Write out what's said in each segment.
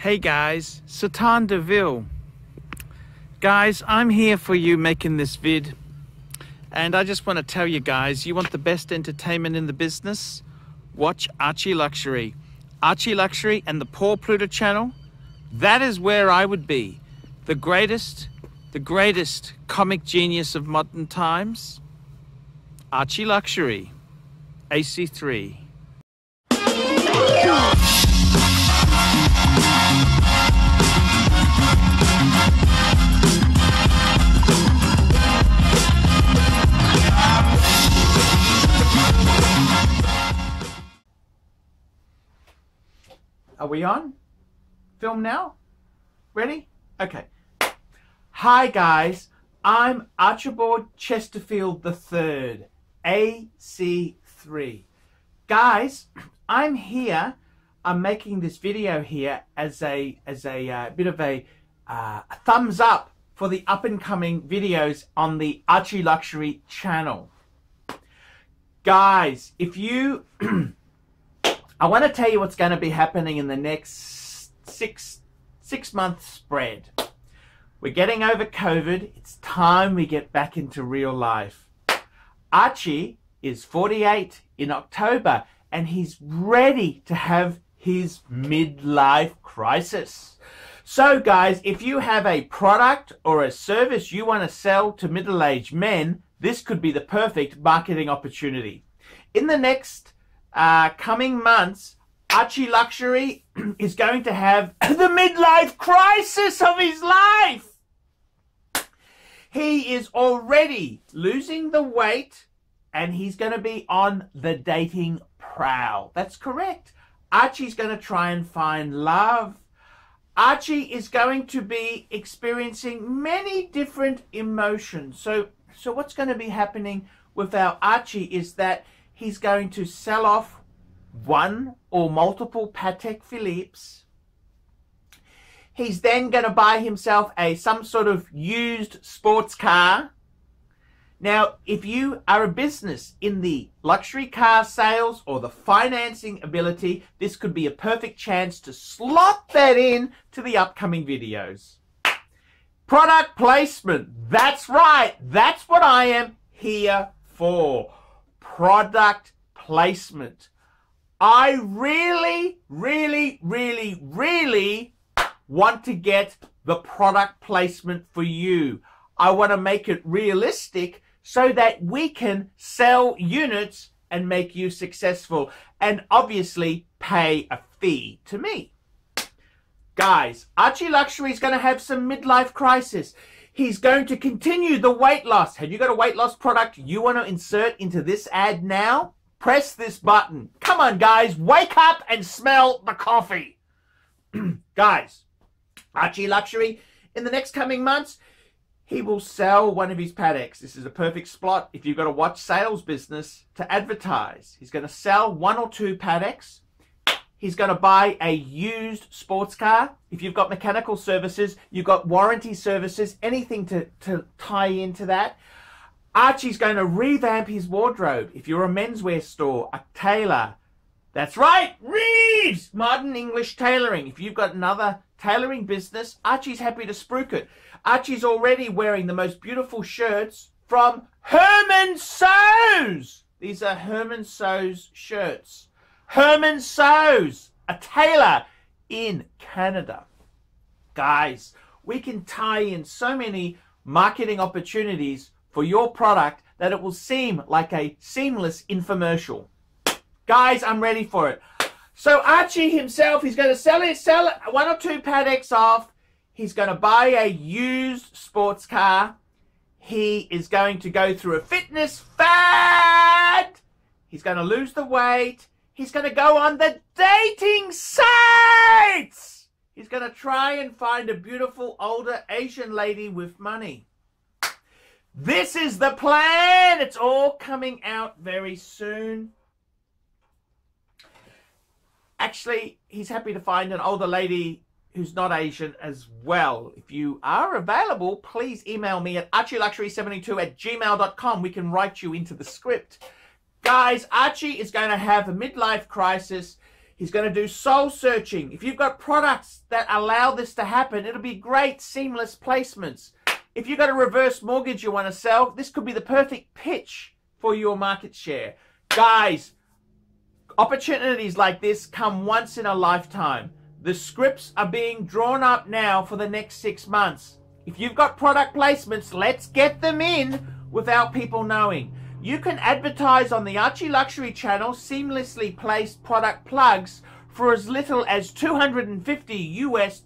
Hey guys, Satan Deville. Guys, I'm here for you making this vid. And I just want to tell you guys, you want the best entertainment in the business? Watch Archie Luxury. Archie Luxury and the Poor Pluto Channel, that is where I would be. The greatest comic genius of modern times, Archie Luxury, AC3. Are we on? Film now? Ready? Okay. Hi guys, I'm Archibald Chesterfield the Third, AC3. Guys, I'm here. I'm making this video here as a bit of a thumbs up for the up and coming videos on the Archie Luxury channel. Guys, if you I want to tell you what's going to be happening in the next six month spread. We're getting over COVID. It's time we get back into real life. Archie is 48 in October and he's ready to have his midlife crisis. So guys, if you have a product or a service you want to sell to middle-aged men, this could be the perfect marketing opportunity. In the next coming months, Archie Luxury is going to have the midlife crisis of his life. He is already losing the weight and he's going to be on the dating prowl. That's correct. Archie's going to try and find love. Archie is going to be experiencing many different emotions. So what's going to be happening with our Archie is that he's going to sell off one or multiple Patek Philippe's. He's then going to buy himself some sort of used sports car. Now, if you are a business in the luxury car sales or the financing ability, this could be a perfect chance to slot that in to the upcoming videos. Product placement. That's right. That's what I am here for. Product placement. I really want to get the product placement for you. I want to make it realistic so that we can sell units and make you successful and obviously pay a fee to me. Guys, Archie Luxury is going to have some midlife crisis. He's going to continue the weight loss. Have you got a weight loss product you want to insert into this ad now? Press this button. Come on, guys. Wake up and smell the coffee. Guys, Archie Luxury, in the next coming months, he will sell one of his Pateks. This is a perfect spot if you've got a watch sales business to advertise. He's going to sell one or two Pateks. He's going to buy a used sports car. If you've got mechanical services, you've got warranty services, anything to tie into that. Archie's going to revamp his wardrobe. If you're a menswear store, a tailor. That's right, Reeves! Modern English tailoring. If you've got another tailoring business, Archie's happy to spruik it. Archie's already wearing the most beautiful shirts from Herman Seaux's. These are Herman Seaux's shirts. Herman Seaux's, a tailor in Canada. Guys, we can tie in so many marketing opportunities for your product that it will seem like a seamless infomercial. Guys, I'm ready for it. So Archie himself, he's going to sell one or two Pateks off. He's going to buy a used sports car. He is going to go through a fitness fad. He's going to lose the weight. He's going to go on the dating sites. He's going to try and find a beautiful older Asian lady with money. This is the plan. It's all coming out very soon. Actually, he's happy to find an older lady who's not Asian as well. If you are available, please email me at archieluxury72@gmail.com. We can write you into the script. Guys, Archie is going to have a midlife crisis. He's going to do soul searching. If you've got products that allow this to happen, it'll be great, seamless placements. If you've got a reverse mortgage you want to sell, this could be the perfect pitch for your market share. Guys, opportunities like this come once in a lifetime. The scripts are being drawn up now for the next 6 months. If you've got product placements, let's get them in without people knowing. You can advertise on the Archie Luxury channel seamlessly placed product plugs for as little as $250 US.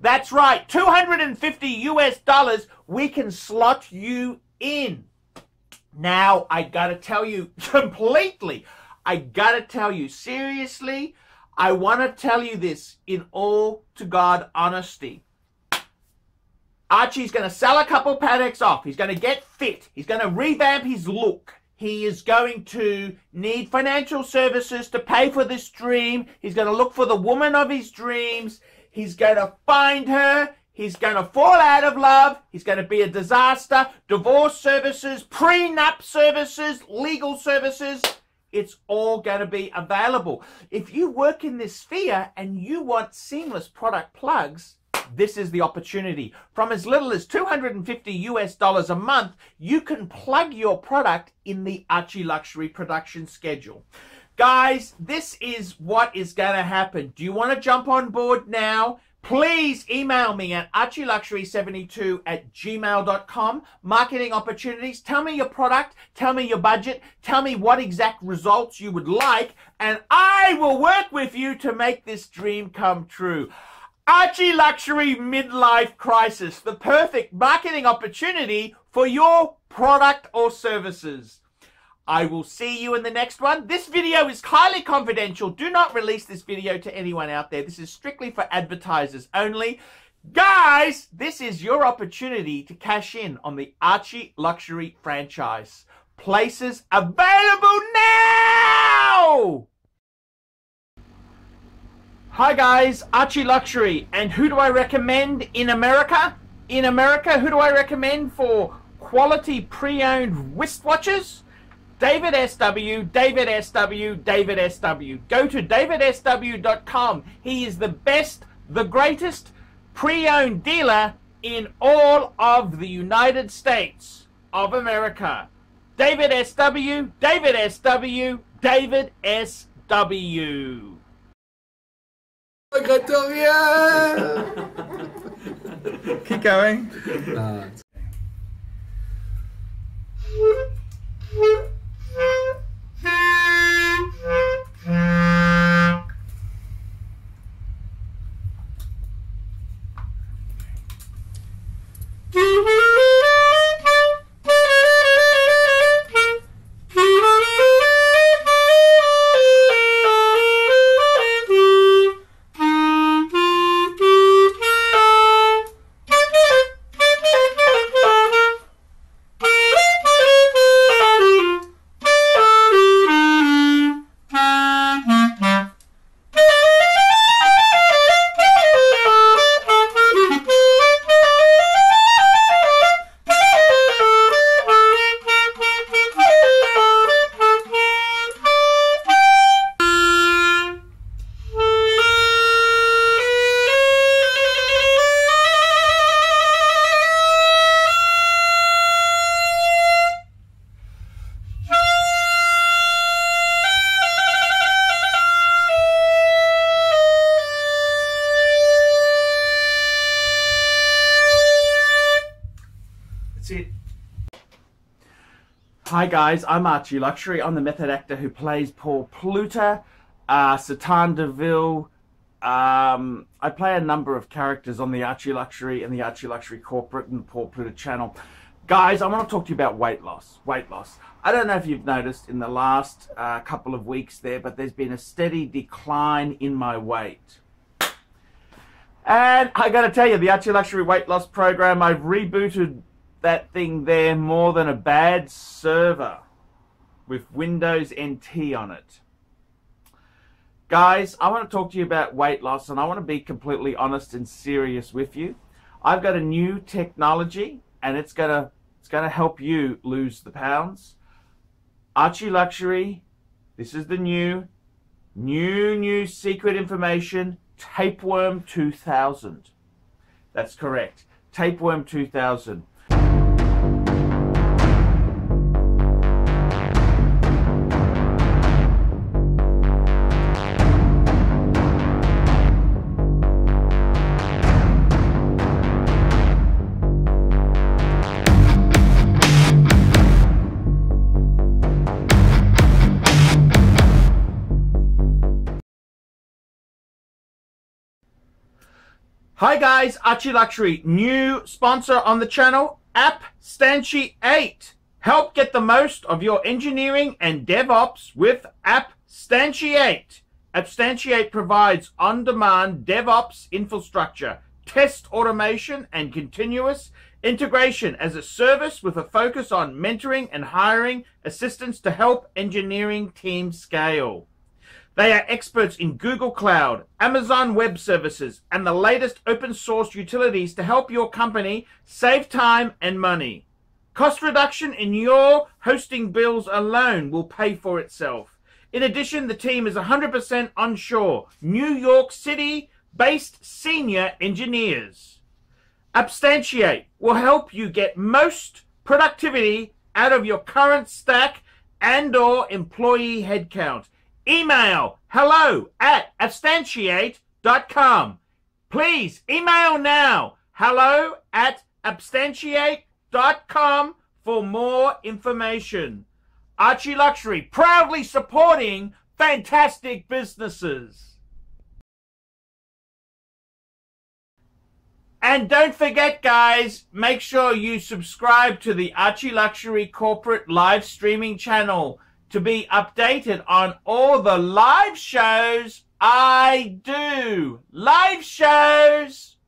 That's right, $250 US. We can slot you in. Now, I gotta tell you completely, I gotta tell you seriously, I wanna tell you this in all to God honesty. Archie's going to sell a couple Pateks off. He's going to get fit. He's going to revamp his look. He is going to need financial services to pay for this dream. He's going to look for the woman of his dreams. He's going to find her. He's going to fall out of love. He's going to be a disaster. Divorce services, prenup services, legal services. It's all going to be available. If you work in this sphere and you want seamless product plugs, this is the opportunity. From as little as $250 US a month, you can plug your product in the Archie Luxury production schedule. Guys, this is what is going to happen. Do you want to jump on board now? Please email me at archieluxury72@gmail.com. Marketing opportunities. Tell me your product. Tell me your budget. Tell me what exact results you would like. And I will work with you to make this dream come true. Archie Luxury Midlife Crisis, the perfect marketing opportunity for your product or services. I will see you in the next one. This video is highly confidential. Do not release this video to anyone out there. This is strictly for advertisers only. Guys, this is your opportunity to cash in on the Archie Luxury franchise. Places available now! Hi guys, Archie Luxury, and who do I recommend in America? In America, who do I recommend for quality pre-owned wristwatches? David SW, David SW, David SW. Go to DavidSW.com. He is the best, the greatest pre-owned dealer in all of the United States of America. David SW, David SW, David SW. Keep going. Hi guys, I'm Archie Luxury. I'm the method actor who plays Paul Pluta, Satan Deville. I play a number of characters on the Archie Luxury and the Archie Luxury Corporate and the Poor Pluto Channel. Guys, I want to talk to you about weight loss. Weight loss. I don't know if you've noticed in the last couple of weeks there, but there's been a steady decline in my weight. And I got to tell you, the Archie Luxury Weight Loss Program, I've rebooted that thing there more than a bad server with Windows NT on it. Guys, I want to talk to you about weight loss, and I want to be completely honest and serious with you. I've got a new technology, and it's gonna help you lose the pounds. Archie Luxury, this is the new New secret information, Tapeworm 2000. That's correct. Tapeworm 2000. Hi guys, Archie Luxury, new sponsor on the channel, Appstantiate. Help get the most of your engineering and DevOps with Appstantiate. Appstantiate provides on-demand DevOps infrastructure, test automation, and continuous integration as a service with a focus on mentoring and hiring assistance to help engineering teams scale. They are experts in Google Cloud, Amazon Web Services, and the latest open source utilities to help your company save time and money. Cost reduction in your hosting bills alone will pay for itself. In addition, the team is 100% onshore, New York City-based senior engineers. Appstantiate will help you get most productivity out of your current stack and/or employee headcount. Email hello@Appstantiate.com. Please email now hello@Appstantiate.com for more information. Archie Luxury, proudly supporting fantastic businesses. And don't forget, guys, make sure you subscribe to the Archie Luxury corporate live streaming channel to be updated on all the live shows I do. Live shows!